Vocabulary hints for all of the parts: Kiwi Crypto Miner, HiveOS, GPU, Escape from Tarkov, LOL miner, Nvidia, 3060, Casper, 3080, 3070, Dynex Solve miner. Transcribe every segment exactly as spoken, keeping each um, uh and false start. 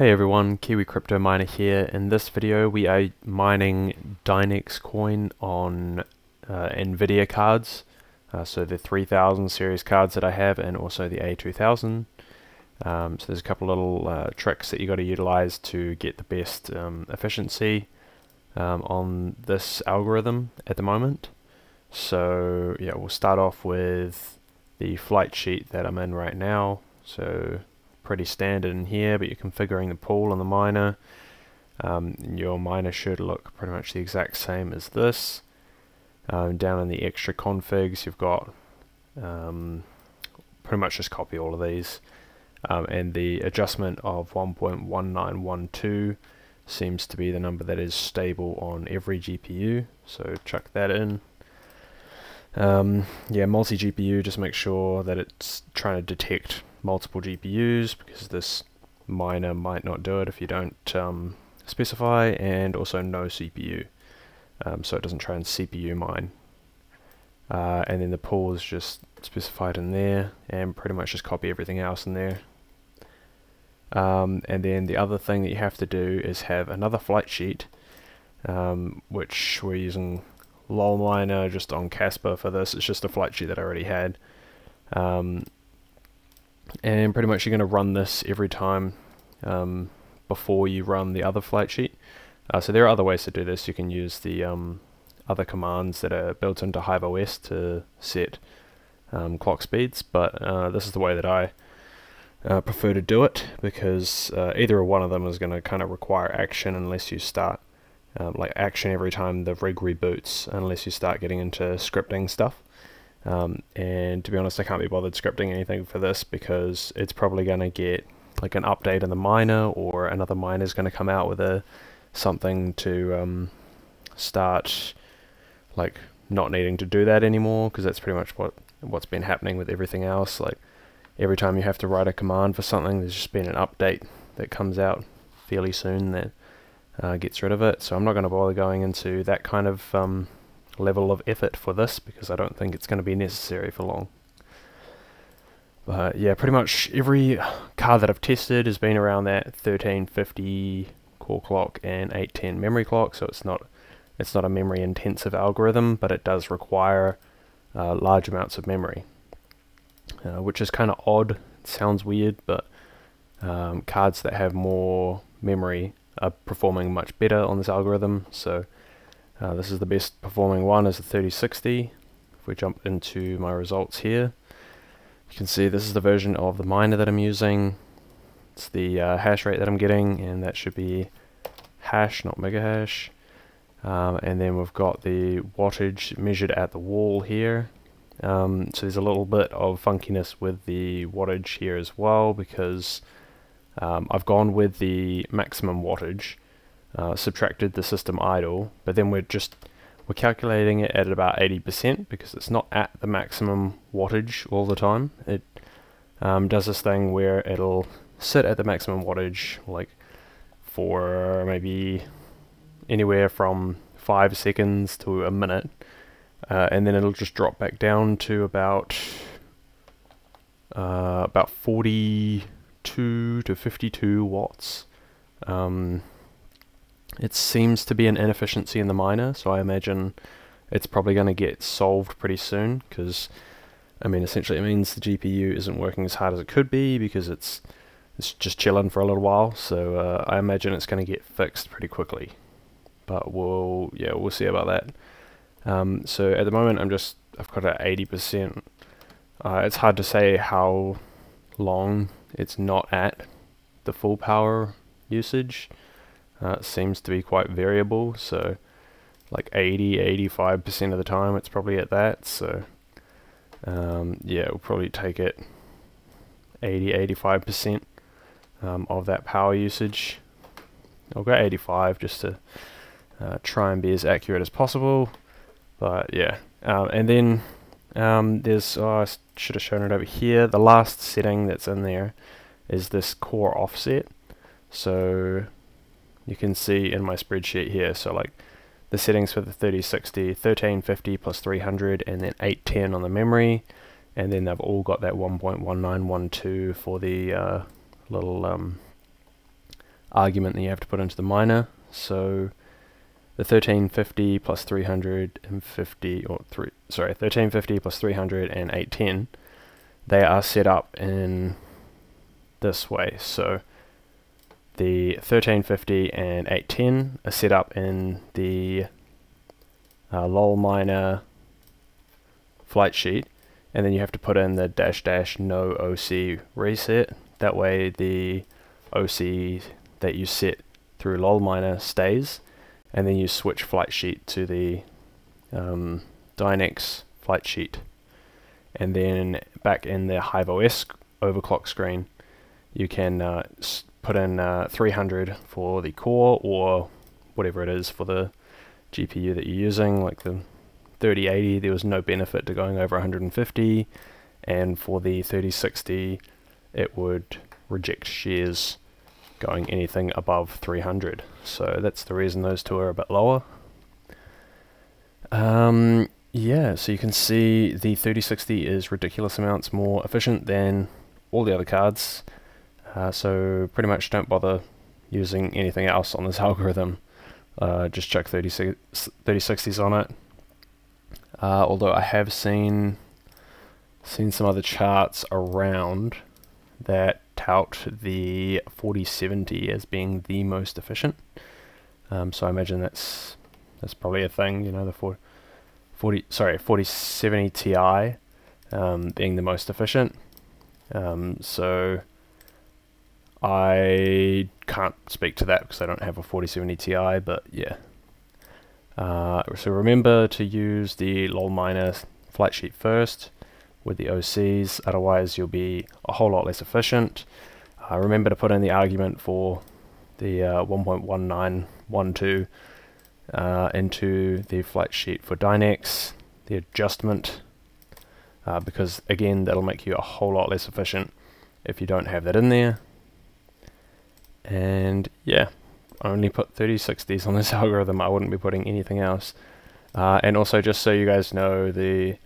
Hey everyone, Kiwi Crypto Miner here. In this video we are mining Dynex coin on uh, Nvidia cards, uh, so the three thousand series cards that I have and also the A two thousand. Um, so there's a couple little uh, tricks that you got to utilize to get the best um, efficiency um, on this algorithm at the moment. So yeah, we'll start off with the flight sheet that I'm in right now. So pretty standard in here, but you're configuring the pool on the miner. Um, your miner should look pretty much the exact same as this. Um, down in the extra configs you've got um, pretty much just copy all of these, um, and the adjustment of one point one nine one two seems to be the number that is stable on every G P U, so chuck that in. Um, yeah, multi-G P U, just make sure that it's trying to detect multiple G P Us, because this miner might not do it if you don't um, specify, and also no C P U, um, so it doesn't try and C P U mine. Uh, and then the pool is just specified in there, and pretty much just copy everything else in there. Um, and then the other thing that you have to do is have another flight sheet, um, which we're using LOL miner just on Casper for this. It's just a flight sheet that I already had. Um, and pretty much you're going to run this every time um, before you run the other flight sheet. Uh, so there are other ways to do this. You can use the um, other commands that are built into HiveOS to set um, clock speeds, but uh, this is the way that I uh, prefer to do it, because uh, either one of them is going to kind of require action unless you start um, like action every time the rig reboots, unless you start getting into scripting stuff. Um, and to be honest, I can't be bothered scripting anything for this, because it's probably going to get like an update in the miner, or another miner is going to come out with a something to um, start like not needing to do that anymore, because that's pretty much what what's been happening with everything else. Like every time you have to write a command for something, there's just been an update that comes out fairly soon that uh, gets rid of it. So I'm not going to bother going into that kind of um, level of effort for this, because I don't think it's going to be necessary for long. But yeah, pretty much every car that I've tested has been around that thirteen fifty core clock and eight ten memory clock, so it's not it's not a memory intensive algorithm, but it does require uh, large amounts of memory, uh, which is kind of odd. It sounds weird, but um, cards that have more memory are performing much better on this algorithm. So Uh, this is the best performing one, is the thirty sixty. If we jump into my results here, you can see this is the version of the miner that I'm using. It's the uh, hash rate that I'm getting, and that should be hash, not mega hash. Um, and then we've got the wattage measured at the wall here. Um, so there's a little bit of funkiness with the wattage here as well, because um, I've gone with the maximum wattage. Uh, subtracted the system idle, but then we're just we're calculating it at about eighty percent, because it's not at the maximum wattage all the time. It um, does this thing where it'll sit at the maximum wattage like for maybe anywhere from five seconds to a minute, uh, and then it'll just drop back down to about uh, about forty-two to fifty-two watts. Um, It seems to be an inefficiency in the miner, so I imagine it's probably going to get solved pretty soon, because, I mean, essentially it means the G P U isn't working as hard as it could be, because it's it's just chilling for a little while. So uh, I imagine it's going to get fixed pretty quickly, but we'll yeah we'll see about that. Um, so at the moment I'm just I've got at eighty percent. Uh, it's hard to say how long it's not at the full power usage. Uh, it seems to be quite variable, so like eighty, eighty-five percent of the time it's probably at that. So um, yeah, it'll probably take it eighty, eighty-five percent um, of that power usage. I'll go eighty-five just to uh, try and be as accurate as possible, but yeah. Um, and then um, there's, oh, I should have shown it over here, the last setting that's in there is this core offset. So you can see in my spreadsheet here, so like the settings for the thirty sixty, thirteen fifty plus three hundred, and then eight ten on the memory, and then they've all got that one point one nine one two for the uh, little um, argument that you have to put into the miner. So the thirteen fifty plus three hundred fifty, or three, sorry, thirteen fifty plus three hundred and eight ten, they are set up in this way. So the thirteen fifty and eight ten are set up in the uh, LOL miner flight sheet, and then you have to put in the dash dash no O C reset. That way the O C that you set through LOL miner stays, and then you switch flight sheet to the um, Dynex flight sheet. And then back in the HiveOS overclock screen, you can uh, put in uh, three hundred for the core, or whatever it is for the G P U that you're using. Like the thirty eighty, there was no benefit to going over one hundred fifty, and for the thirty sixty, it would reject shares going anything above three hundred. So that's the reason those two are a bit lower. Um, yeah, so you can see the thirty sixty is ridiculous amounts more efficient than all the other cards. Uh, so pretty much don't bother using anything else on this algorithm. Uh, just chuck thirty sixties on it. Uh, although I have seen seen some other charts around that tout the forty seventy as being the most efficient. Um, so I imagine that's that's probably a thing. You know, the forty, forty sorry forty seventy Ti um, being the most efficient. Um, so I can't speak to that because I don't have a forty seventy Ti, but yeah. Uh, so remember to use the LOL miner flight sheet first with the O Cs, otherwise you'll be a whole lot less efficient. Uh, remember to put in the argument for the uh, one point one nine one two uh, into the flight sheet for Dynex, the adjustment, uh, because again that'll make you a whole lot less efficient if you don't have that in there. And yeah, only put thirty sixties on this algorithm. I wouldn't be putting anything else. Uh, and also, just so you guys know, the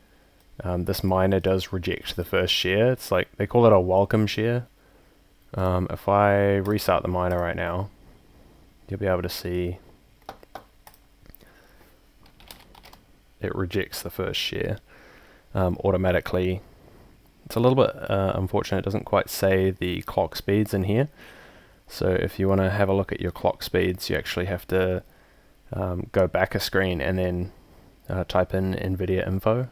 um, this miner does reject the first share. It's like, they call it a welcome share. Um, if I restart the miner right now, you'll be able to see it rejects the first share um, automatically. It's a little bit uh, unfortunate. It doesn't quite say the clock speeds in here. So if you want to have a look at your clock speeds, you actually have to um, go back a screen and then uh, type in Nvidia info,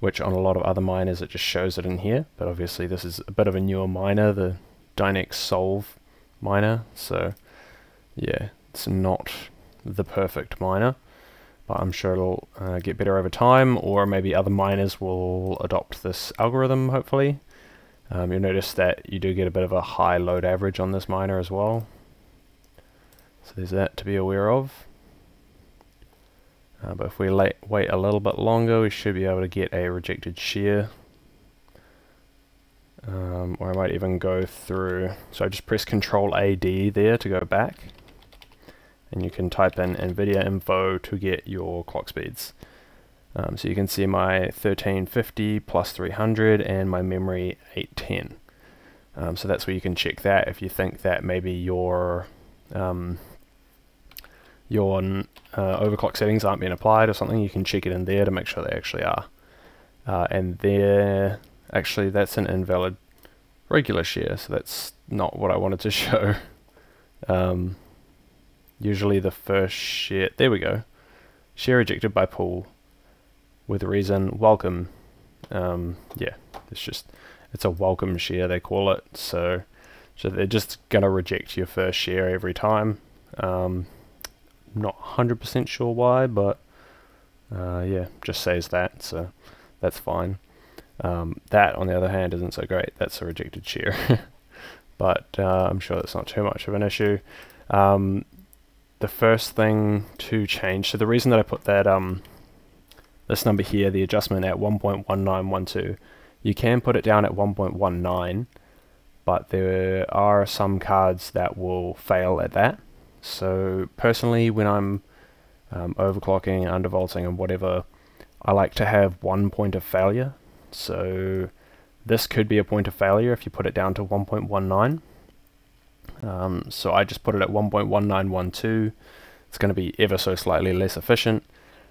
which on a lot of other miners it just shows it in here, but obviously this is a bit of a newer miner, the Dynex Solve miner, so yeah, it's not the perfect miner, but I'm sure it'll uh, get better over time, or maybe other miners will adopt this algorithm, hopefully. Um, you'll notice that you do get a bit of a high load average on this miner as well. So there's that to be aware of. Uh, but if we late, wait a little bit longer, we should be able to get a rejected share. Um, or I might even go through, so I just press control A D there to go back. And you can type in Nvidia info to get your clock speeds. Um, so you can see my thirteen fifty plus three hundred and my memory eight ten. Um, so that's where you can check that if you think that maybe your um, your uh, overclock settings aren't being applied or something. You can check it in there to make sure they actually are. Uh, and there, actually that's an invalid regular share, so that's not what I wanted to show. Um, usually the first share, there we go, share rejected by pool. With a reason, welcome. Um, yeah, it's just, it's a welcome share, they call it. So, so they're just gonna reject your first share every time. Um, not one hundred percent sure why, but uh, yeah, just says that, so that's fine. Um, that, on the other hand, isn't so great. That's a rejected share. But uh, I'm sure that's not too much of an issue. Um, the first thing to change, so the reason that I put that, um, this number here, the adjustment at one point one nine one two, you can put it down at one point one nine, but there are some cards that will fail at that. So personally, when I'm um, overclocking, undervolting and whatever, I like to have one point of failure. So this could be a point of failure if you put it down to one point one nine. Um, so I just put it at one point one nine one two. It's going to be ever so slightly less efficient,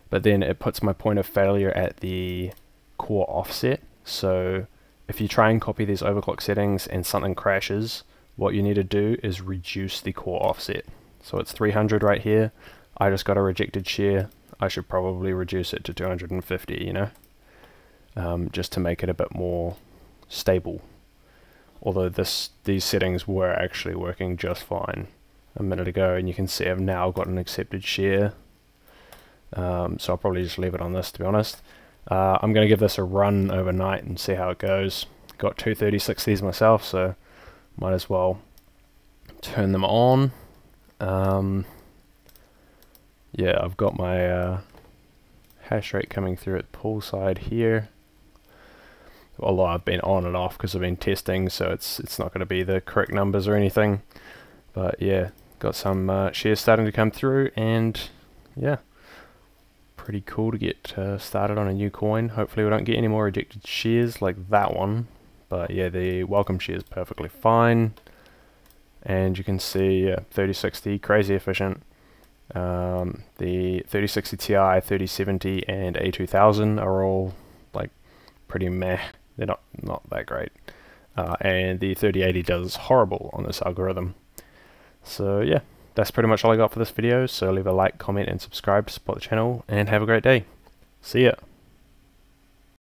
but then it puts my point of failure at the core offset. So if you try and copy these overclock settings and something crashes, what you need to do is reduce the core offset. So it's three hundred right here. I just got a rejected share. I should probably reduce it to two hundred fifty, you know, um, just to make it a bit more stable. Although this these settings were actually working just fine a minute ago, and you can see I've now got an accepted share. Um, so I'll probably just leave it on this, to be honest. Uh, I'm going to give this a run overnight and see how it goes. Got two thirty-six of these myself, so might as well turn them on. Um, yeah, I've got my uh, hash rate coming through at poolside here. Although I've been on and off because I've been testing, so it's it's not going to be the correct numbers or anything. But yeah, got some uh, shares starting to come through, and yeah, pretty cool to get uh, started on a new coin. Hopefully we don't get any more rejected shares like that one. But yeah, the welcome share is perfectly fine. And you can see uh, thirty sixty, crazy efficient. Um, the thirty sixty Ti, thirty seventy, and A two thousand are all like pretty meh. They're not, not that great. Uh, and the thirty eighty does horrible on this algorithm. So yeah, that's pretty much all I got for this video. So leave a like, comment, and subscribe to support the channel, and have a great day. See ya.